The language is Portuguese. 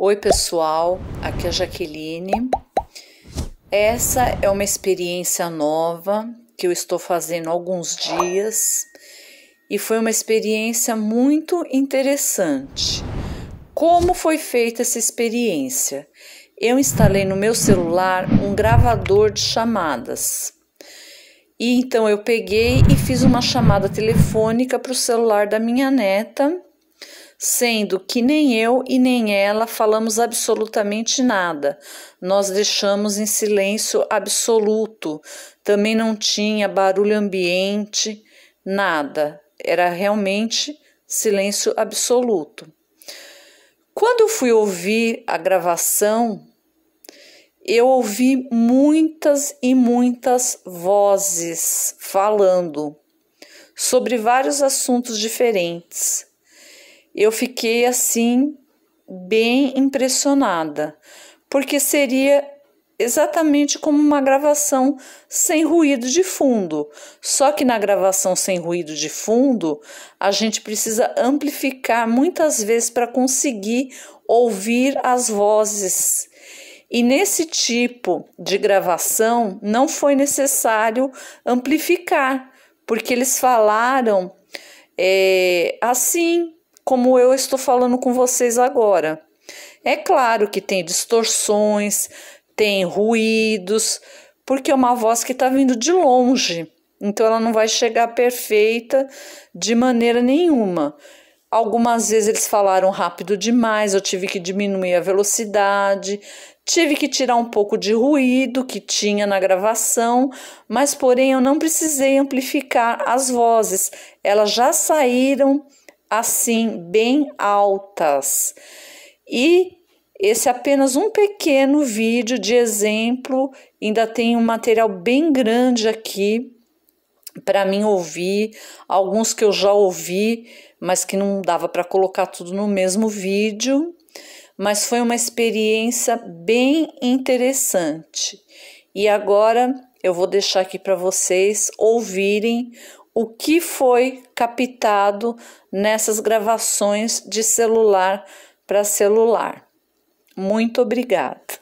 Oi pessoal, aqui é a Jaqueline. Essa é uma experiência nova que eu estou fazendo há alguns dias e foi uma experiência muito interessante. Como foi feita essa experiência? Eu instalei no meu celular um gravador de chamadas. E então eu peguei e fiz uma chamada telefônica para o celular da minha neta, sendo que nem eu e nem ela falamos absolutamente nada. Nós deixamos em silêncio absoluto. Também não tinha barulho ambiente, nada. Era realmente silêncio absoluto. Quando eu fui ouvir a gravação, eu ouvi muitas e muitas vozes falando sobre vários assuntos diferentes. Eu fiquei assim bem impressionada, porque seria exatamente como uma gravação sem ruído de fundo. Só que na gravação sem ruído de fundo, a gente precisa amplificar muitas vezes para conseguir ouvir as vozes. E nesse tipo de gravação não foi necessário amplificar, porque eles falaram assim como eu estou falando com vocês agora. É claro que tem distorções, tem ruídos, porque é uma voz que está vindo de longe, então ela não vai chegar perfeita de maneira nenhuma. Algumas vezes eles falaram rápido demais, eu tive que diminuir a velocidade, tive que tirar um pouco de ruído que tinha na gravação, mas porém eu não precisei amplificar as vozes, elas já saíram assim, bem altas. E esse é apenas um pequeno vídeo de exemplo, ainda tem um material bem grande aqui para mim ouvir, alguns que eu já ouvi, mas que não dava para colocar tudo no mesmo vídeo, mas foi uma experiência bem interessante. E agora eu vou deixar aqui para vocês ouvirem o que foi captado nessas gravações de celular para celular. Muito obrigada.